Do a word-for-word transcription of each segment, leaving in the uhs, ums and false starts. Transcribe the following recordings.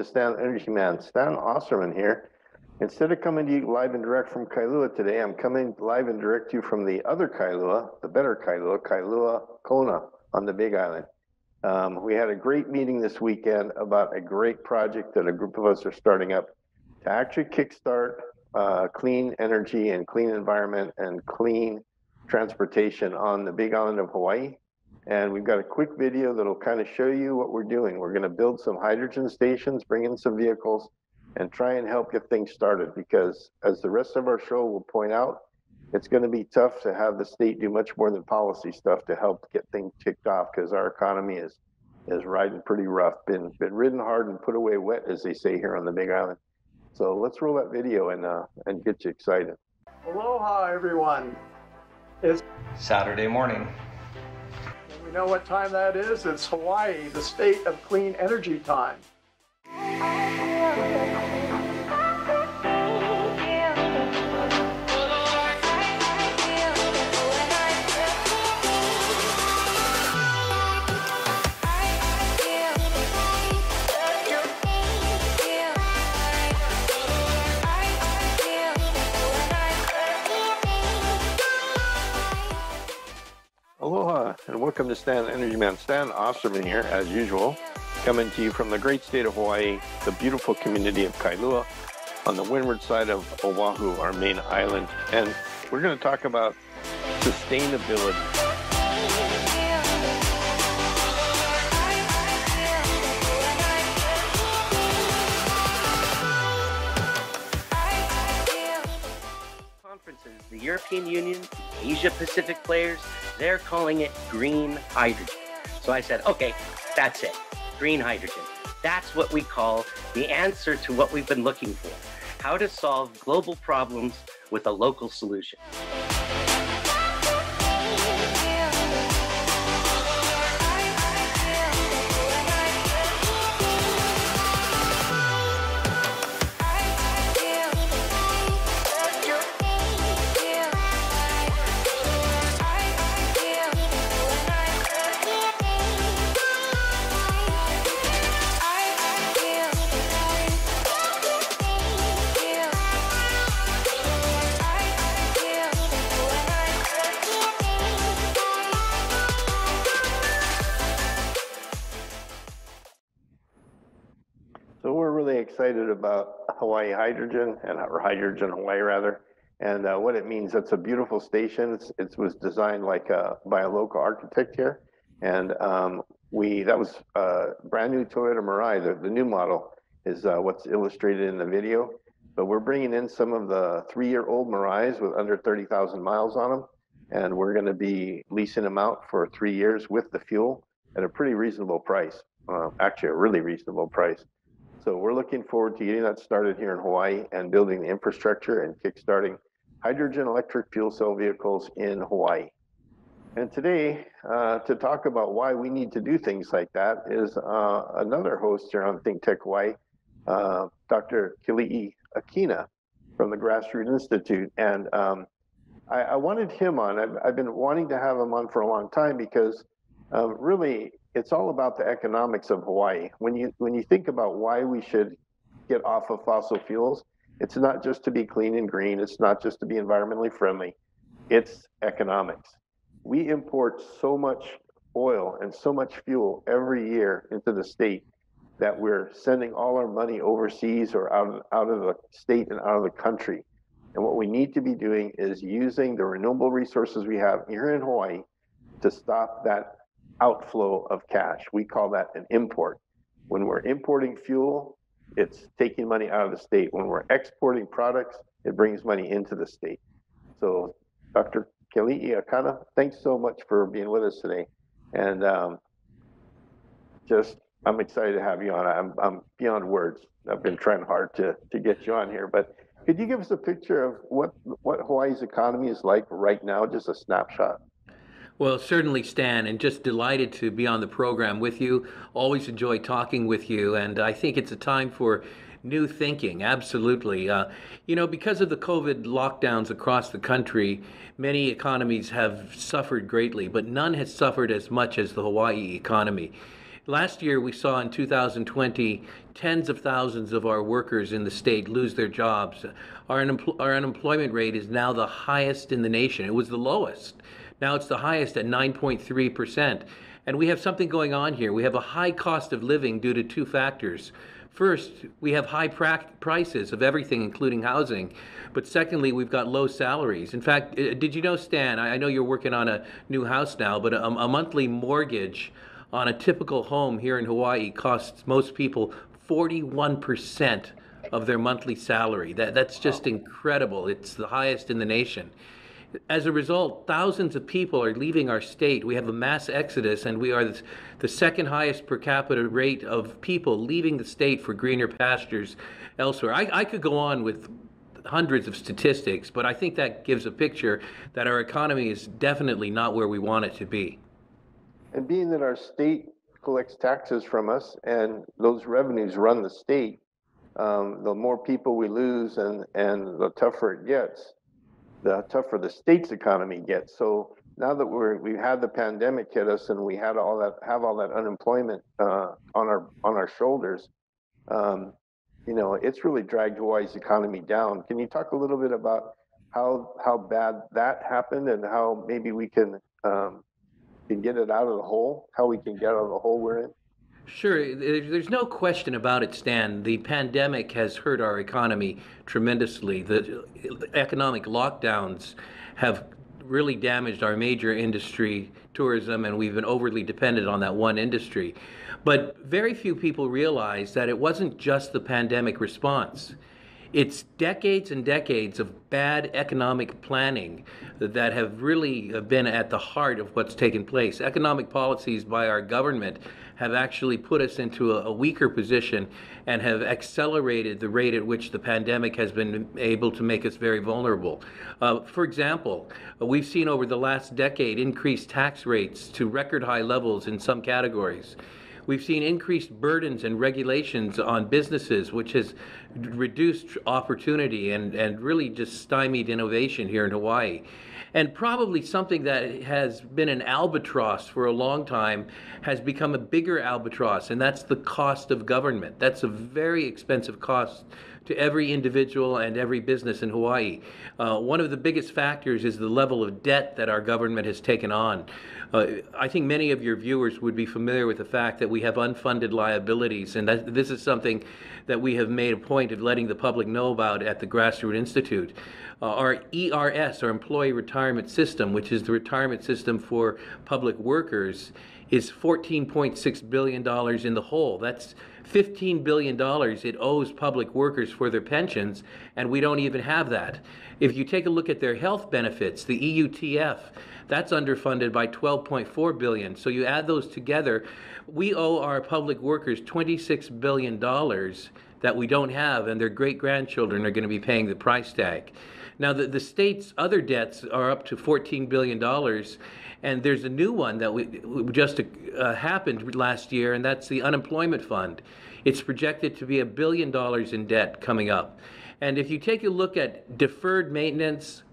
the Stan Energy Man, Stan Osserman here. Instead of coming to you live and direct from Kailua today, I'm coming live and direct you from the other Kailua, the better Kailua, Kailua Kona on the Big Island. Um, we had a great meeting this weekend about a great project that a group of us are starting up to actually kickstart uh, clean energy and clean environment and clean transportation on the Big Island of Hawaii. And we've got a quick video that'll kind of show you what we're doing. We're going to build some hydrogen stations, bring in some vehicles, and try and help get things started, because as the rest of our show will point out, it's going to be tough to have the state do much more than policy stuff to help get things kicked off, because our economy is is riding pretty rough, been been ridden hard and put away wet, as they say here on the Big Island. So let's roll that video and uh, and get you excited. Aloha, everyone. It's Saturday morning. And we know what time that is. It's Hawaii, the state of clean energy time. Aloha and welcome to Stan Energy Man. Stan Osserman here, as usual, coming to you from the great state of Hawaii, the beautiful community of Kailua, on the windward side of Oahu, our main island. And we're going to talk about sustainability. The European Union, Asia Pacific players, they're calling it green hydrogen. So I said, okay, that's it, green hydrogen. That's what we call the answer to what we've been looking for, how to solve global problems with a local solution. Excited about Hawaii Hydrogen, and or Hydrogen Hawaii rather, and uh, what it means. It's a beautiful station. It's, it was designed like a, by a local architect here, and um, we that was uh, brand new Toyota Mirai. The, the new model is uh, what's illustrated in the video, but we're bringing in some of the three-year-old Mirais with under thirty thousand miles on them, and we're going to be leasing them out for three years with the fuel at a pretty reasonable price. Uh, actually, a really reasonable price. So we're looking forward to getting that started here in Hawaii and building the infrastructure and kickstarting hydrogen electric fuel cell vehicles in Hawaii. And today, uh, to talk about why we need to do things like that is uh, another host here on ThinkTech Hawaii, uh, Doctor Keli'i Akina from the Grassroot Institute. And um, I, I wanted him on. I've, I've been wanting to have him on for a long time because uh, really, it's all about the economics of Hawaii. When you when you think about why we should get off of fossil fuels, it's not just to be clean and green. It's not just to be environmentally friendly. It's economics. We import so much oil and so much fuel every year into the state that we're sending all our money overseas or out of, out of the state and out of the country. And what we need to be doing is using the renewable resources we have here in Hawaii to stop that outflow of cash. We call that an import. When we're importing fuel, it's taking money out of the state. When we're exporting products, it brings money into the state. So Doctor Keli'i Akina, thanks so much for being with us today. And um, just, I'm excited to have you on. I'm, I'm beyond words. I've been trying hard to, to get you on here, but could you give us a picture of what, what Hawaii's economy is like right now, just a snapshot? Well, certainly, Stan, and just delighted to be on the program with you. Always enjoy talking with you, and I think it's a time for new thinking, absolutely. Uh, you know, because of the COVID lockdowns across the country, many economies have suffered greatly, but none has suffered as much as the Hawaii economy. Last year, we saw in two thousand twenty, tens of thousands of our workers in the state lose their jobs. Our, unempl- our unemployment rate is now the highest in the nation. It was the lowest. Now it's the highest at nine point three percent. And we have something going on here. We have a high cost of living due to two factors. First, we have high pra- prices of everything, including housing. But secondly, we've got low salaries. In fact, did you know, Stan, I know you're working on a new house now, but a, a monthly mortgage on a typical home here in Hawaii costs most people forty-one percent of their monthly salary. That, that's just incredible. It's the highest in the nation. As a result, thousands of people are leaving our state. We have a mass exodus, and we are the second highest per capita rate of people leaving the state for greener pastures elsewhere. I, I could go on with hundreds of statistics, but I think that gives a picture that our economy is definitely not where we want it to be. And being that our state collects taxes from us and those revenues run the state, um, the more people we lose and, and the tougher it gets. The tougher the state's economy gets. So now that we're we've had the pandemic hit us and we had all that have all that unemployment uh, on our on our shoulders, um, you know, it's really dragged Hawaii's economy down. Can you talk a little bit about how how bad that happened and how maybe we can um, can get it out of the hole? How we can get out of the hole we're in? Sure. There's no question about it, Stan. The pandemic has hurt our economy tremendously. The economic lockdowns have really damaged our major industry, tourism, and we've been overly dependent on that one industry. But very few people realize that it wasn't just the pandemic response. It's decades and decades of bad economic planning that have really been at the heart of what's taken place. Economic policies by our government have actually put us into a, a weaker position and have accelerated the rate at which the pandemic has been able to make us very vulnerable. Uh, for example, we've seen over the last decade increased tax rates to record high levels in some categories. We've seen increased burdens and regulations on businesses, which has reduced opportunity and, and really just stymied innovation here in Hawaii. And probably something that has been an albatross for a long time has become a bigger albatross, and that's the cost of government. That's a very expensive cost to every individual and every business in Hawaii. Uh, one of the biggest factors is the level of debt that our government has taken on. Uh, I think many of your viewers would be familiar with the fact that we have unfunded liabilities, and that, this is something that we have made a point of letting the public know about at the Grassroot Institute. Uh, our E R S, our Employee Retirement System, which is the retirement system for public workers, is fourteen point six billion dollars in the hole. That's fifteen billion dollars it owes public workers for their pensions, and we don't even have that. If you take a look at their health benefits, the E U T F, that's underfunded by twelve point four billion dollars. So you add those together, we owe our public workers twenty-six billion dollars that we don't have, and their great-grandchildren are going to be paying the price tag. Now, the, the state's other debts are up to fourteen billion dollars, and there's a new one that we, just uh, happened last year, and that's the unemployment fund. It's projected to be a billion dollars in debt coming up. And if you take a look at deferred maintenance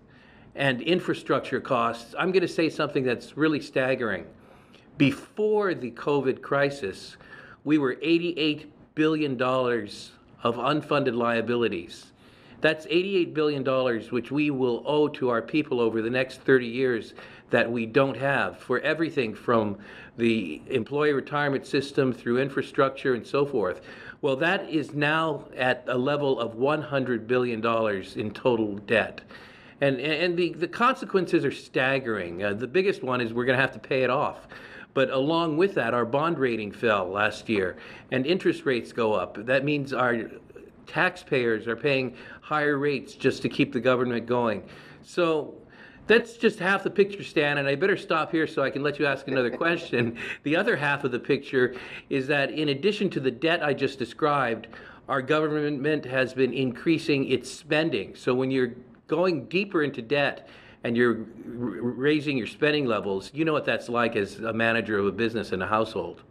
and infrastructure costs, I'm going to say something that's really staggering. Before the COVID crisis, we were eighty-eight billion dollars of unfunded liabilities. That's eighty-eight billion dollars, which we will owe to our people over the next thirty years that we don't have, for everything from the employee retirement system through infrastructure and so forth. Well, that is now at a level of one hundred billion dollars in total debt. And, and the, the consequences are staggering. Uh, the biggest one is we're going to have to pay it off. But along with that, our bond rating fell last year, and interest rates go up. That means our taxpayers are paying higher rates just to keep the government going. So that's just half the picture, Stan, and I better stop here so I can let you ask another question. The other half of the picture is that in addition to the debt I just described, our government has been increasing its spending. So when you're going deeper into debt and you're raising your spending levels, you know what that's like as a manager of a business and a household.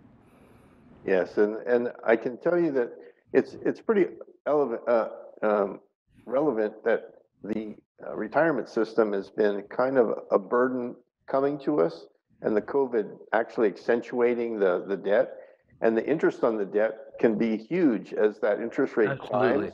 Yes, and, and I can tell you that it's it's pretty Relevant, uh, um, relevant that the uh, retirement system has been kind of a burden coming to us, and the COVID actually accentuating the, the debt. And the interest on the debt can be huge as that interest rate Absolutely. climbs.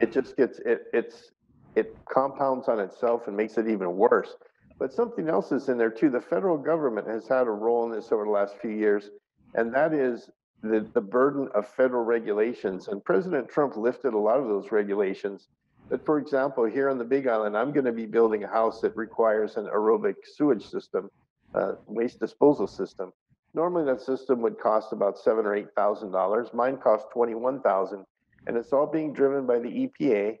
It just gets, it, it's, it compounds on itself and makes it even worse. But something else is in there too. The federal government has had a role in this over the last few years, and that is the, the burden of federal regulations. And President Trump lifted a lot of those regulations. But for example, here on the Big Island, I'm going to be building a house that requires an aerobic sewage system, uh, waste disposal system. Normally that system would cost about seven or eight thousand dollars. Mine cost twenty-one thousand, and it's all being driven by the E P A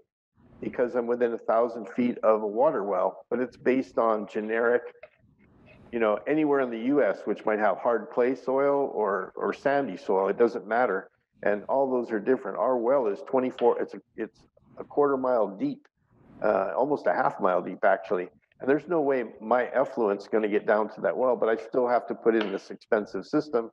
because I'm within a thousand feet of a water well. But it's based on generic, you know, anywhere in the U S which might have hard clay soil or or sandy soil. It doesn't matter, and all those are different. Our well is twenty-four. It's a, it's a quarter mile deep, uh, almost a half mile deep actually. And there's no way my effluent's going to get down to that well, but I still have to put in this expensive system.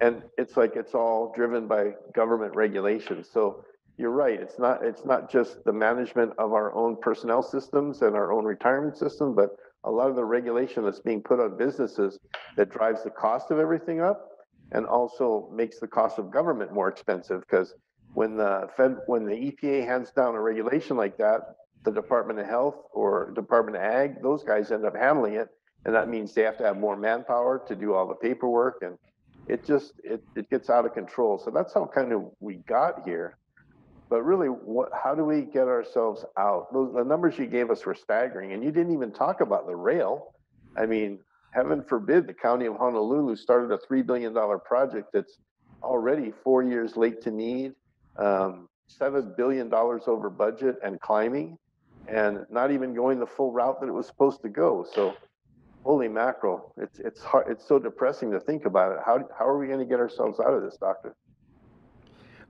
And it's like it's all driven by government regulations. So you're right. It's not it's not just the management of our own personnel systems and our own retirement system, but a lot of the regulation that's being put on businesses that drives the cost of everything up and also makes the cost of government more expensive. Because when the Fed, when the E P A hands down a regulation like that, the Department of Health or Department of Ag, those guys end up handling it. And that means they have to have more manpower to do all the paperwork. And it just, it, it gets out of control. So that's how kind of we got here. But really, what, how do we get ourselves out? Those, the numbers you gave us were staggering. And you didn't even talk about the rail. I mean, heaven forbid the county of Honolulu started a three billion dollars project that's already four years late to need, um, seven billion dollars over budget and climbing, and not even going the full route that it was supposed to go. So holy mackerel, it's it's hard, it's so depressing to think about it. How how are we going to get ourselves out of this, Doctor?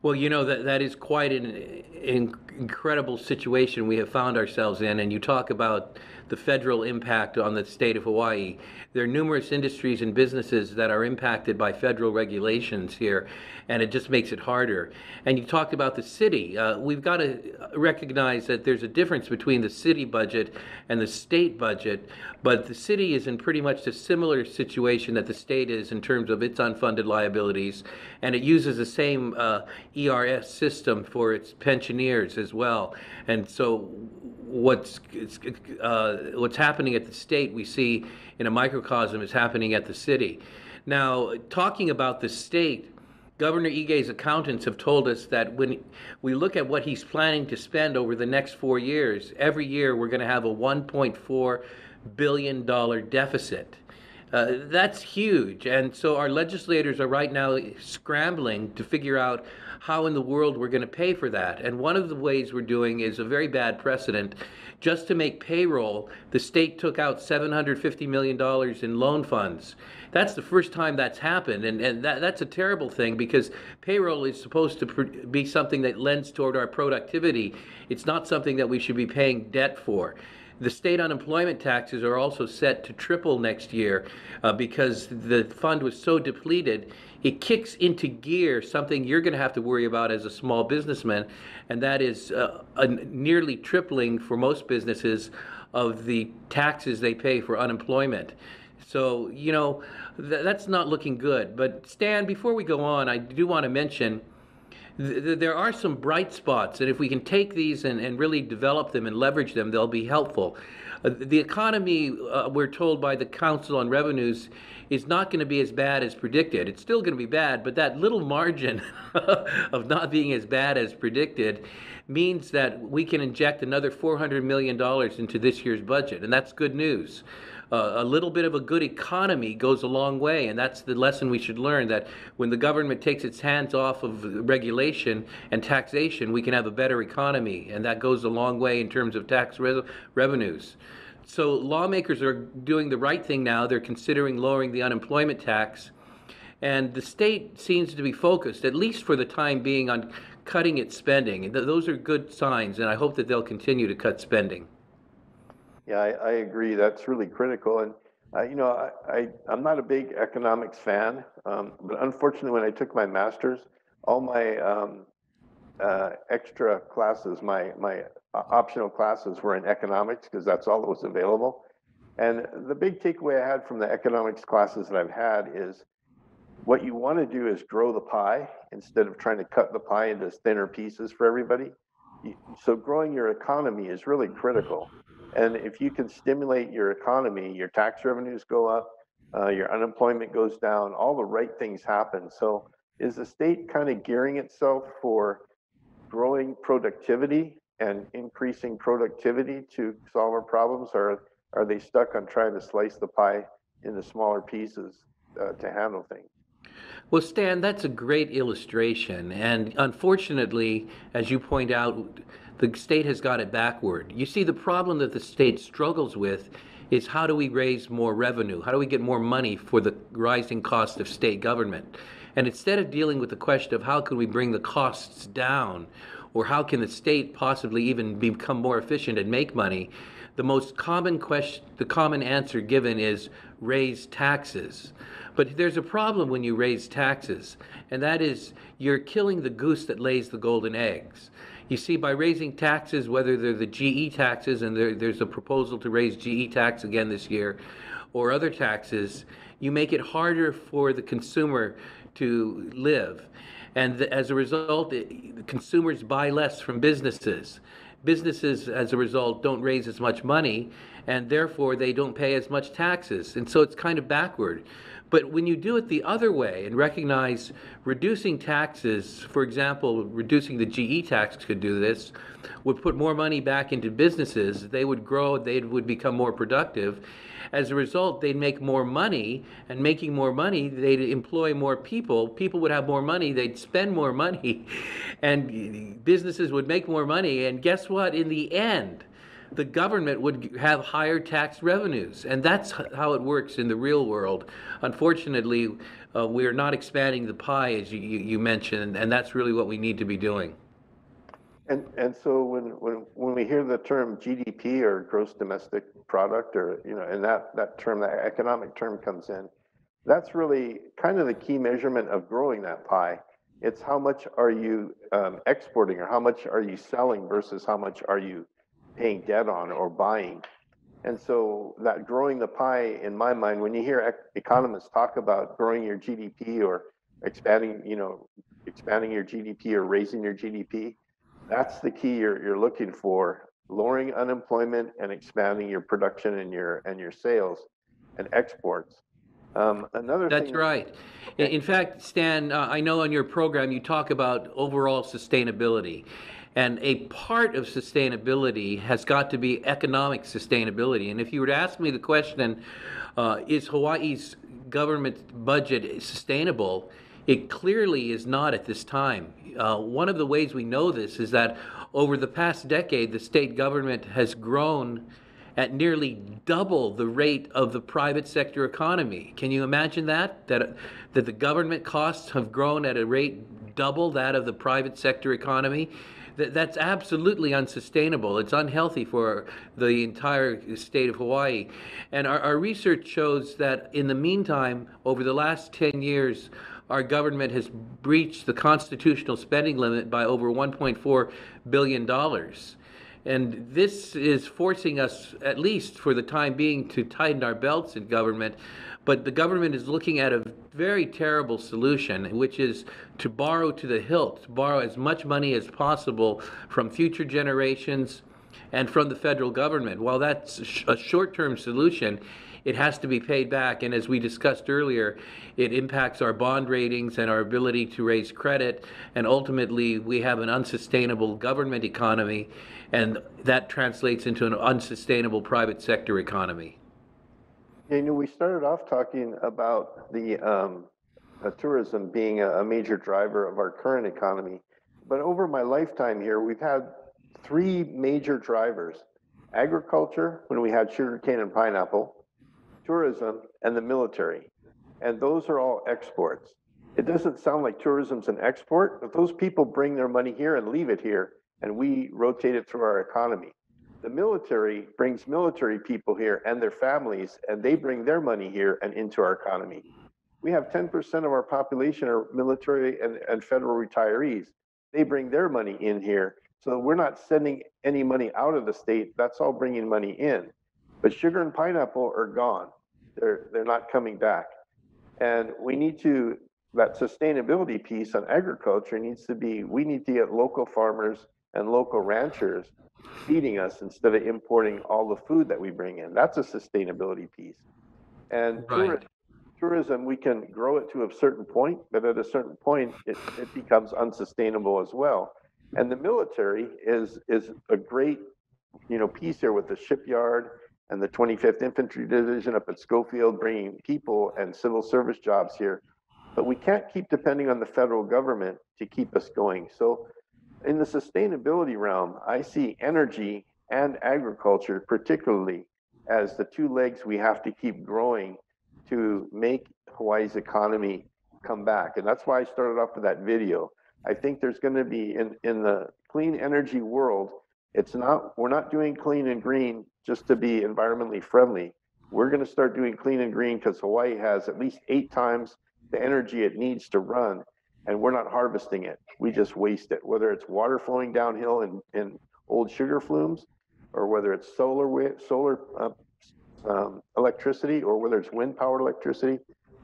Well, you know, that that is quite an, an incredible situation we have found ourselves in. And you talk about the federal impact on the state of Hawaii. There are numerous industries and businesses that are impacted by federal regulations here, and it just makes it harder. And you talked about the city. Uh, we've got to recognize that there's a difference between the city budget and the state budget, but the city is in pretty much a similar situation that the state is in terms of its unfunded liabilities, and it uses the same uh, E R S system for its pensioners as well. And so what's uh, what's happening at the state, we see in a microcosm is happening at the city. Now, talking about the state, Governor Ige's accountants have told us that when we look at what he's planning to spend over the next four years, every year we're going to have a one point four billion dollars deficit. Uh, that's huge. And so our legislators are right now scrambling to figure out how in the world we're going to pay for that. And one of the ways we're doing is a very bad precedent. Just to make payroll, the state took out seven hundred fifty million dollars in loan funds. That's the first time that's happened. And, and that, that's a terrible thing, because payroll is supposed to pr be something that lends toward our productivity. It's not something that we should be paying debt for. The state unemployment taxes are also set to triple next year uh, because the fund was so depleted. It kicks into gear something you're going to have to worry about as a small businessman, and that is uh, a nearly tripling for most businesses of the taxes they pay for unemployment. So, you know, th that's not looking good. But Stan, before we go on, I do want to mention there are some bright spots, and if we can take these and, and really develop them and leverage them, they'll be helpful. Uh, the economy, uh, we're told by the Council on Revenues, is not going to be as bad as predicted. It's still going to be bad, but that little margin of not being as bad as predicted means that we can inject another four hundred million dollars into this year's budget, and that's good news. Uh, a little bit of a good economy goes a long way, and that's the lesson we should learn, that when the government takes its hands off of regulation and taxation, we can have a better economy, and that goes a long way in terms of tax re revenues. So lawmakers are doing the right thing now. They're considering lowering the unemployment tax, and the state seems to be focused, at least for the time being, on cutting its spending. Th those are good signs, and I hope that they'll continue to cut spending. Yeah, I, I agree. That's really critical. And, uh, you know, I, I, I'm not a big economics fan, um, but unfortunately, when I took my master's, all my um, uh, extra classes, my, my optional classes were in economics, because that's all that was available. And the big takeaway I had from the economics classes that I've had is What you want to do is grow the pie instead of trying to cut the pie into thinner pieces for everybody. So growing your economy is really critical. And if you can stimulate your economy, your tax revenues go up, uh, your unemployment goes down, all the right things happen. So is the state kind of gearing itself for growing productivity and increasing productivity to solve our problems? Or are they stuck on trying to slice the pie into smaller pieces uh, to handle things? Well, Stan, that's a great illustration. And unfortunately, as you point out, the state has got it backward. You see, the problem that the state struggles with is how do we raise more revenue? How do we get more money for the rising cost of state government? And instead of dealing with the question of how can we bring the costs down, or how can the state possibly even become more efficient and make money, the most common question, the common answer given is raise taxes. But there's a problem when you raise taxes, and that is you're killing the goose that lays the golden eggs. You see, by raising taxes, whether they're the G E taxes, and there, there's a proposal to raise G E tax again this year, or other taxes, you make it harder for the consumer to live. And th- as a result, it, consumers buy less from businesses. Businesses, as a result, don't raise as much money, and therefore they don't pay as much taxes. And so it's kind of backward. But when you do it the other way and recognize reducing taxes, for example, reducing the G E tax could do this, would put more money back into businesses. They would grow, they would become more productive. As a result, they'd make more money, and making more money, they'd employ more people. People would have more money, they'd spend more money, and businesses would make more money. And guess what? In the end, the government would have higher tax revenues. And that's how it works in the real world. Unfortunately, uh, we're not expanding the pie, as you, you mentioned, and that's really what we need to be doing. And and so when, when when we hear the term G D P or gross domestic product, or, you know, and that, that term, that economic term comes in, that's really kind of the key measurement of growing that pie. It's how much are you um, exporting, or how much are you selling versus how much are you paying debt on or buying. And so that growing the pie, in my mind, when you hear ec- economists talk about growing your G D P or expanding, you know, expanding your G D P or raising your G D P, that's the key you're, you're looking for: lowering unemployment and expanding your production and your and your sales and exports. Um, another That's thing right. Is- in fact, Stan, uh, I know on your program you talk about overall sustainability. And a part of sustainability has got to be economic sustainability. And if you were to ask me the question, uh, is Hawaii's government budget sustainable? It clearly is not at this time. Uh, one of the ways we know this is that over the past decade, the state government has grown at nearly double the rate of the private sector economy. Can you imagine that? That, that the government costs have grown at a rate double that of the private sector economy? That's absolutely unsustainable. It's unhealthy for the entire state of Hawaii. And our, our research shows that in the meantime, over the last ten years, our government has breached the constitutional spending limit by over one point four billion dollars. And this is forcing us, at least for the time being, to tighten our belts in government. But the government is looking at a very terrible solution, which is to borrow to the hilt, to borrow as much money as possible from future generations and from the federal government. While that's a short-term solution, it has to be paid back. And as we discussed earlier, it impacts our bond ratings and our ability to raise credit. And ultimately, we have an unsustainable government economy, and that translates into an unsustainable private sector economy. You know, we started off talking about the um, uh, tourism being a, a major driver of our current economy. But over my lifetime here, we've had three major drivers: agriculture, when we had sugarcane and pineapple, tourism, and the military. And those are all exports. It doesn't sound like tourism's an export, but those people bring their money here and leave it here, and we rotate it through our economy. The military brings military people here and their families, and they bring their money here and into our economy. We have ten percent of our population are military and, and federal retirees. They bring their money in here. So we're not sending any money out of the state. That's all bringing money in. But sugar and pineapple are gone. They're, they're not coming back. And we need to that sustainability piece on agriculture needs to be, we need to get local farmers and local ranchers feeding us instead of importing all the food that we bring in. That's a sustainability piece. And right. tourism, we can grow it to a certain point, but at a certain point, it, it becomes unsustainable as well. And the military is is a great, you know, piece here with the shipyard and the twenty-fifth Infantry Division up at Schofield, bringing people and civil service jobs here. But we can't keep depending on the federal government to keep us going. So in the sustainability realm, I see energy and agriculture particularly as the two legs we have to keep growing to make Hawaii's economy come back. And that's why I started off with that video. I think there's going to be in, in the clean energy world, it's not, we're not doing clean and green just to be environmentally friendly. We're going to start doing clean and green because Hawaii has at least eight times the energy it needs to run, and we're not harvesting it. We just waste it, whether it's water flowing downhill in, in old sugar flumes, or whether it's solar solar uh, um, electricity, or whether it's wind powered electricity,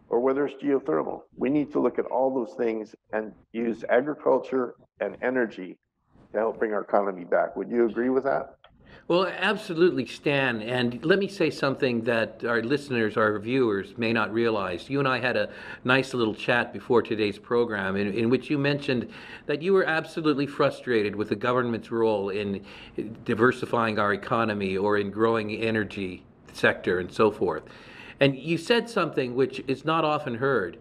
or whether it's geothermal. We need to look at all those things and use agriculture and energy to help bring our economy back. Would you agree with that? Well, absolutely, Stan. And let me say something that our listeners, our viewers may not realize. You and I had a nice little chat before today's program in, in which you mentioned that you were absolutely frustrated with the government's role in diversifying our economy or in growing the energy sector and so forth. And you said something which is not often heard.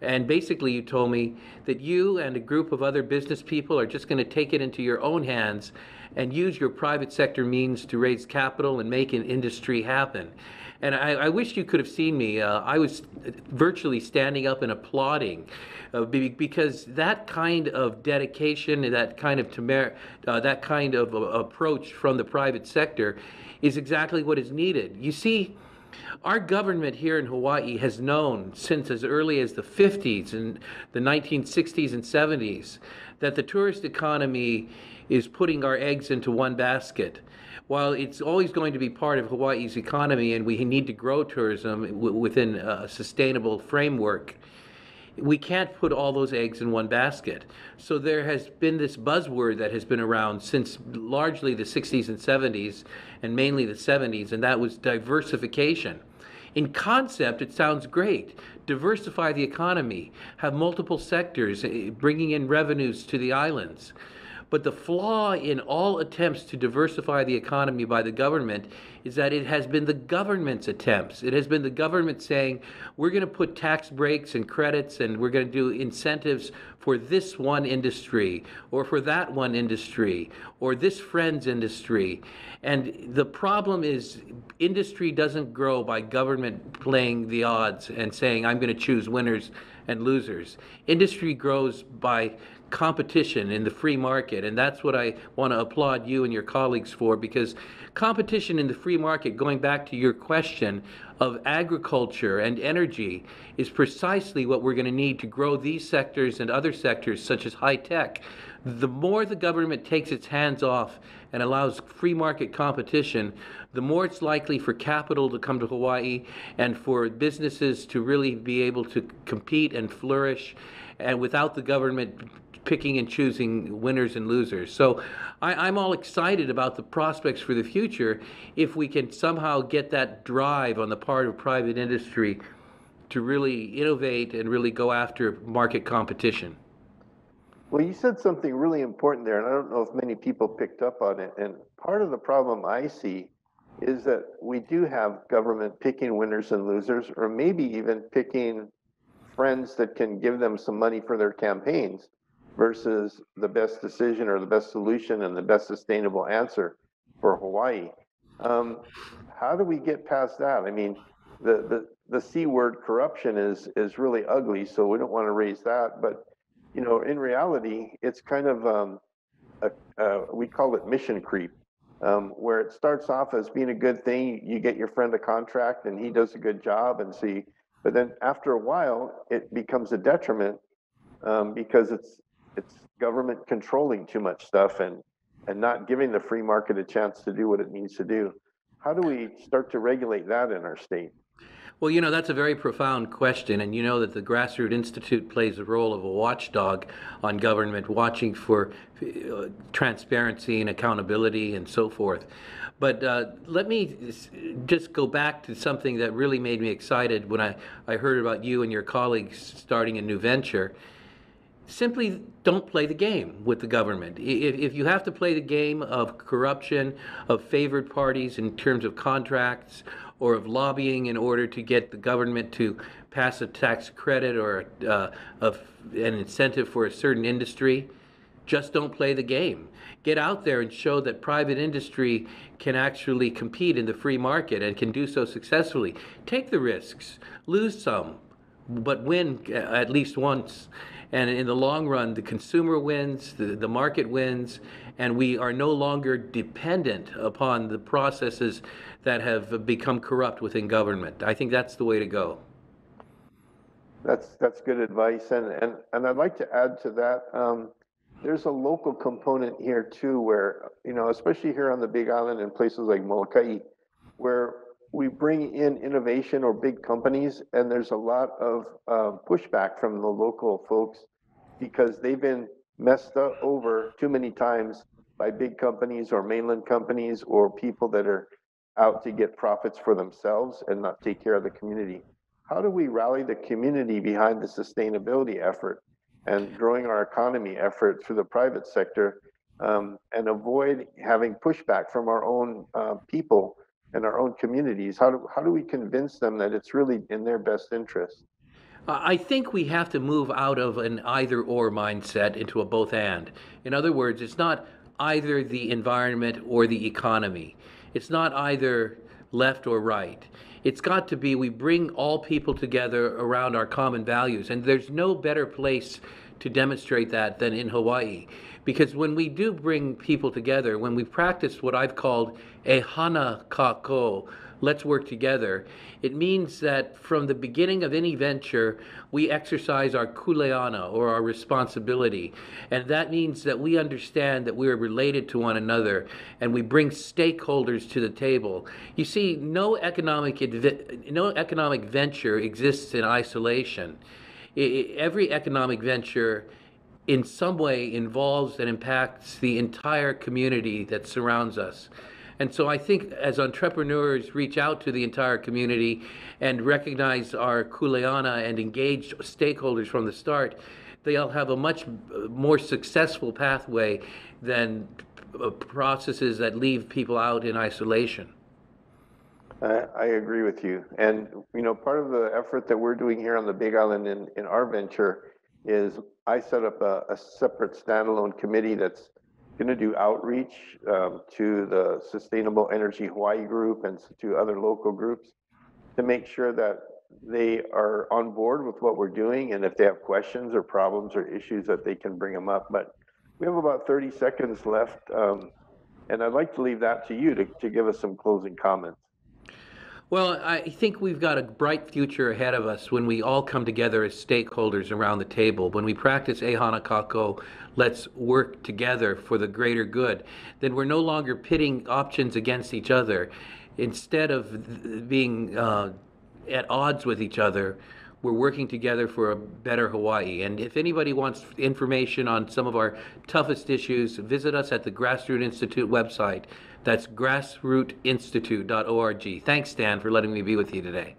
And basically you told me that you and a group of other business people are just going to take it into your own hands and use your private sector means to raise capital and make an industry happen. And I, I wish you could have seen me. Uh, I was virtually standing up and applauding uh, be, because that kind of dedication, that kind of temer uh, that kind of uh, approach from the private sector is exactly what is needed. You see, our government here in Hawaii has known since as early as the fifties and the nineteen sixties and seventies that the tourist economy is putting our eggs into one basket. While it's always going to be part of Hawaii's economy and we need to grow tourism within a sustainable framework, we can't put all those eggs in one basket. So there has been this buzzword that has been around since largely the sixties and seventies, and mainly the seventies, and that was diversification. In concept, it sounds great. Diversify the economy, have multiple sectors, bringing in revenues to the islands. But the flaw in all attempts to diversify the economy by the government is that it has been the government's attempts. It has been the government saying, we're going to put tax breaks and credits and we're going to do incentives for this one industry or for that one industry or this friend's industry. And the problem is industry doesn't grow by government playing the odds and saying, I'm going to choose winners and losers. Industry grows by competition in the free market, and that's what I want to applaud you and your colleagues for, because competition in the free market, going back to your question of agriculture and energy, is precisely what we're going to need to grow these sectors and other sectors such as high tech. The more the government takes its hands off and allows free market competition, the more it's likely for capital to come to Hawaii and for businesses to really be able to compete and flourish, and without the government picking and choosing winners and losers. So I, I'm all excited about the prospects for the future if we can somehow get that drive on the part of private industry to really innovate and really go after market competition. Well, you said something really important there, and I don't know if many people picked up on it. And part of the problem I see is that we do have government picking winners and losers, or maybe even picking friends that can give them some money for their campaigns versus the best decision or the best solution and the best sustainable answer for Hawaii. Um, how do we get past that? I mean, the, the, the C word, corruption, is, is really ugly, so we don't want to raise that. But, you know, in reality, it's kind of, um, a, uh, we call it mission creep, um, where it starts off as being a good thing. You get your friend a contract and he does a good job, and see, but then after a while, it becomes a detriment um, because it's it's government controlling too much stuff and, and not giving the free market a chance to do what it needs to do. How do we start to regulate that in our state? Well, you know, that's a very profound question, and you know that the Grassroot Institute plays a role of a watchdog on government, watching for uh, transparency and accountability and so forth. But uh, let me just go back to something that really made me excited when I, I heard about you and your colleagues starting a new venture. Simply don't play the game with the government. If, if you have to play the game of corruption, of favored parties in terms of contracts, or of lobbying in order to get the government to pass a tax credit or uh, a, an incentive for a certain industry, just don't play the game. Get out there and show that private industry can actually compete in the free market and can do so successfully. Take the risks, lose some, but win at least once. And in the long run, the consumer wins, the, the market wins, and we are no longer dependent upon the processes that have become corrupt within government. I think that's the way to go. That's, that's good advice. And, and, and I'd like to add to that, um, there's a local component here too, where, you know, especially here on the Big Island in places like Molokai, where we bring in innovation or big companies, and there's a lot of uh, pushback from the local folks because they've been messed up over too many times by big companies or mainland companies or people that are out to get profits for themselves and not take care of the community. How do we rally the community behind the sustainability effort and growing our economy effort through the private sector, um, and avoid having pushback from our own uh, people in our own communities? How do, how do we convince them that it's really in their best interest? I think we have to move out of an either-or mindset into a both-and. In other words, it's not either the environment or the economy. It's not either left or right. It's got to be we bring all people together around our common values, and there's no better place to demonstrate that than in Hawaii. Because when we do bring people together, when we practice what I've called e hana kākou, let's work together, it means that from the beginning of any venture, we exercise our kuleana, or our responsibility. And that means that we understand that we are related to one another, and we bring stakeholders to the table. You see, no economic, no economic venture exists in isolation. Every economic venture in some way involves and impacts the entire community that surrounds us. And so I think as entrepreneurs reach out to the entire community and recognize our kuleana and engage stakeholders from the start, they'll have a much more successful pathway than processes that leave people out in isolation. I, I agree with you. And, you know, part of the effort that we're doing here on the Big Island in, in our venture is I set up a, a separate standalone committee that's going to do outreach um, to the Sustainable Energy Hawaii group and to other local groups to make sure that they are on board with what we're doing, and if they have questions or problems or issues, that they can bring them up. But we have about thirty seconds left, um, and I'd like to leave that to you to, to give us some closing comments. Well, I think we've got a bright future ahead of us when we all come together as stakeholders around the table. When we practice e hana kākou, let's work together for the greater good. Then we're no longer pitting options against each other. Instead of being uh, at odds with each other, we're working together for a better Hawaii. And if anybody wants information on some of our toughest issues, visit us at the Grassroot Institute website. That's grassroot institute dot org. Thanks, Stan, for letting me be with you today.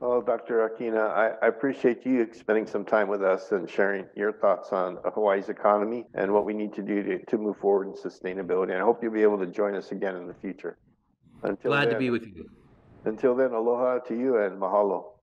Well, Doctor Akina, I, I appreciate you spending some time with us and sharing your thoughts on Hawaii's economy and what we need to do to, to move forward in sustainability. And I hope you'll be able to join us again in the future. Until Glad then, to be with you. Until then, aloha to you and mahalo.